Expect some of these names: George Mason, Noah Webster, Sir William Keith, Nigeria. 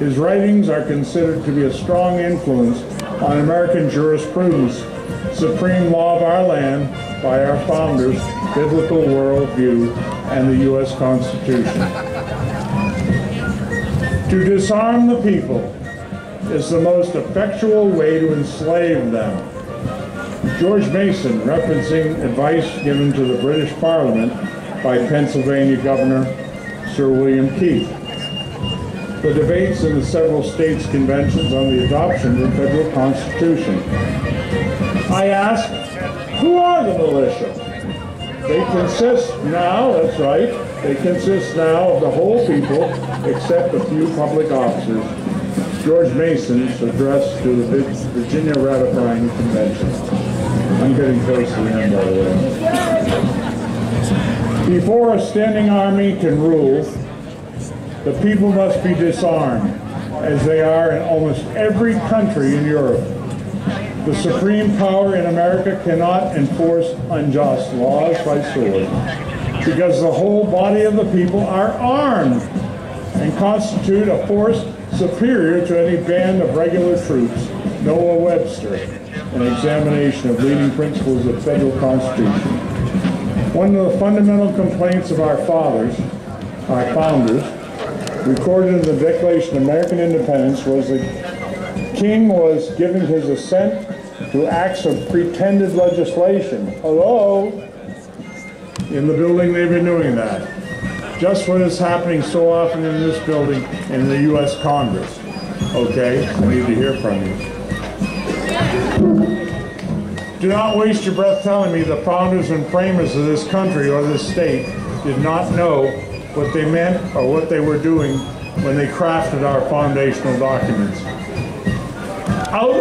His writings are considered to be a strong influence on American jurisprudence, supreme law of our land by our founders, biblical worldview, and the U.S. Constitution. To disarm the people is the most effectual way to enslave them. George Mason, referencing advice given to the British Parliament by Pennsylvania Governor Sir William Keith. The debates in the several states' conventions on the adoption of the federal constitution. I ask, who are the militia? They consist now, that's right, they consist now of the whole people except a few public officers. George Mason's address to the Virginia Ratifying Convention. I'm getting close to the end, by the way. Before a standing army can rule, the people must be disarmed, as they are in almost every country in Europe. The supreme power in America cannot enforce unjust laws by sword, because the whole body of the people are armed and constitute a force superior to any band of regular troops. Noah Webster, an examination of leading principles of federal constitution. One of the fundamental complaints of our founders, recorded in the Declaration of American Independence, was that King was giving his assent to acts of pretended legislation. Hello? In the building, they've been doing that. Just what is happening so often in this building in the U.S. Congress. Okay, I need to hear from you. Do not waste your breath telling me the founders and framers of this country or this state did not know what they meant or what they were doing when they crafted our foundational documents. Out